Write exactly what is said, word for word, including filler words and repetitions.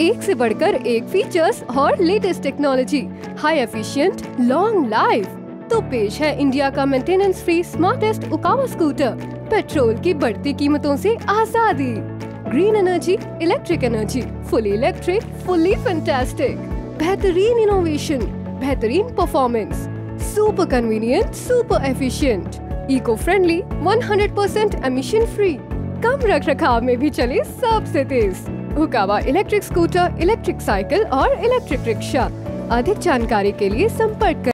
एक से बढ़कर एक फीचर्स और latest technology, high efficient, long life. तो पेश है इंडिया का मेंटेनेंस फ्री स्मार्टेस्ट उकावा स्कूटर। पेट्रोल की बढ़ती कीमतों से आजादी, green energy, electric energy, fully electric, fully fantastic, बेहतरीन इनोवेशन, बेहतरीन performance, super convenient, super efficient, eco friendly, hundred percent emission free, कम रख रखाव में भी चले सबसे तेज उकावा इलेक्ट्रिक स्कूटर, इलेक्ट्रिक साइकिल और इलेक्ट्रिक रिक्शा। अधिक जानकारी के लिए संपर्क करें।